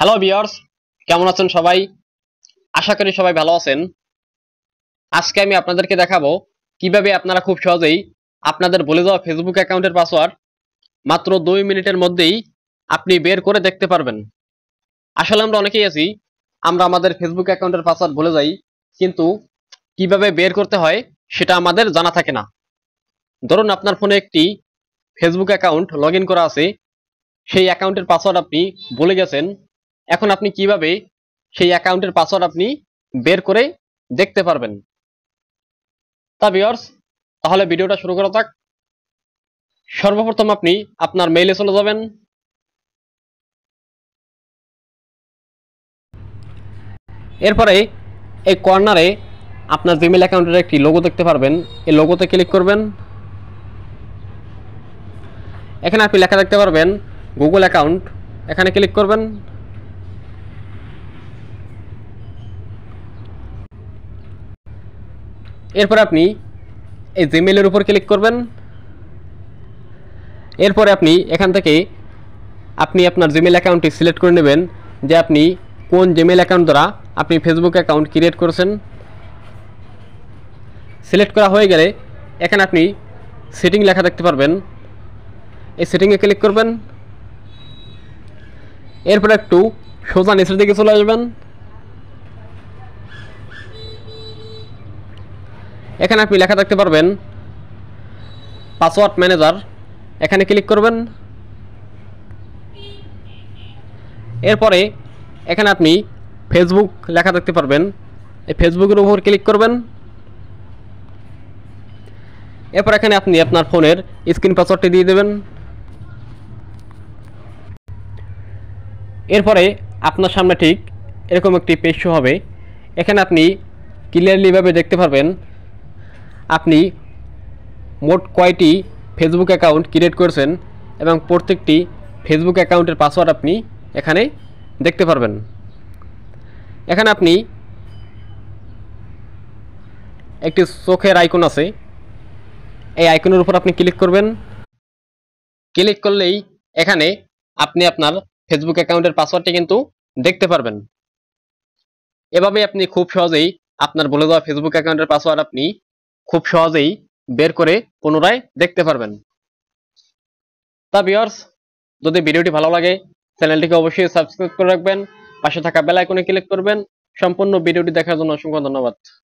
Hello bears केमन आছেন সবাই आशा करी সবাই ভালো আছেন। আজকে আমি আপনাদেরকে দেখাবো কিভাবে আপনারা খুব সহজেই আপনাদের বলে দেওয়া ফেসবুক অ্যাকাউন্টের পাসওয়ার্ড মাত্র 2 মিনিটের মধ্যেই আপনি বের করে দেখতে পারবেন। আসলে আমরা অনেকেই আছি আমরা আমাদের ফেসবুক অ্যাকাউন্টের পাসওয়ার্ড ভুলে যাই, কিন্তু কিভাবে বের করতে হয় সেটা আমাদের জানা থাকে না। ধরুন আপনার ফোনে একটি ফেসবুক অ্যাকাউন্ট লগইন করা আছে, সেই অ্যাকাউন্টের পাসওয়ার্ড আপনি ভুলে গেছেন। এখন আপনি কিভাবে সেই অ্যাকাউন্টের পাসওয়ার্ড আপনি বের করে দেখতে পারবেন। তা ভিউয়ার্স তাহলে ভিডিওটা শুরু করা যাক। সর্বপ্রথম আপনি আপনার মেইলে চলে যাবেন। এরপরে এই কর্নারে আপনার জিমেইল অ্যাকাউন্টের একটি লোগো দেখতে পারবেন, এই লোগোতে ক্লিক করবেন। এখানে আপনি লেখা দেখতে পারবেন গুগল অ্যাকাউন্ট, এখানে ক্লিক করবেন। এরপর আপনি এই জিমেইলের উপর ক্লিক করবেন। এরপর আপনি এখান থেকে আপনি আপনার জিমেইল অ্যাকাউন্টটি সিলেক্ট করে নেবেন যে আপনি কোন জিমেইল অ্যাকাউন্ট দ্বারা আপনি ফেসবুক অ্যাকাউন্ট ক্রিয়েট করেছেন। সিলেক্ট করা হয়ে গেলে এখানে আপনি সেটিং লেখা দেখতে পারবেন, এই সেটিংয়ে ক্লিক করবেন। এরপর একটু সোজা নিচের দিকে চলে আসবেন। এখানে আপনি লেখা দেখতে পারবেন পাসওয়ার্ড ম্যানেজার, এখানে ক্লিক করবেন। এরপরে এখানে আপনি ফেসবুক লেখা দেখতে পারবেন, এই ফেসবুকের উপর ক্লিক করবেন। এরপর এখানে আপনি আপনার ফোনের স্ক্রিন পাসওয়ার্ডটি দিয়ে দেবেন। এরপরে আপনার সামনে ঠিক এরকম একটি পেজ শো হবে, এখানে আপনি ক্লিয়ারলিভাবে দেখতে পারবেন আপনি মোট কয়টি ফেসবুক অ্যাকাউন্ট ক্রিয়েট করেছেন এবং প্রত্যেকটি ফেসবুক অ্যাকাউন্টের পাসওয়ার্ড আপনি এখানে দেখতে পারবেন। এখানে আপনি একটি চোখের আইকন আছে, এই আইকনের উপর আপনি ক্লিক করবেন। ক্লিক করলেই এখানে আপনি আপনার ফেসবুক অ্যাকাউন্টের পাসওয়ার্ডটি কিন্তু দেখতে পারবেন। এভাবে আপনি খুব সহজেই আপনার বলে দেওয়া ফেসবুক অ্যাকাউন্টের পাসওয়ার্ড আপনি খুব সহজেই বের করে পুনরায় দেখতে পারবেন। তা ভিউয়ার্স যদি ভিডিওটি ভালো লাগে চ্যানেলটিকে অবশ্যই সাবস্ক্রাইব করে রাখবেন, পাশে থাকা বেল আইকনে ক্লিক করবেন। সম্পূর্ণ ভিডিওটি দেখার জন্য অসংখ্য ধন্যবাদ।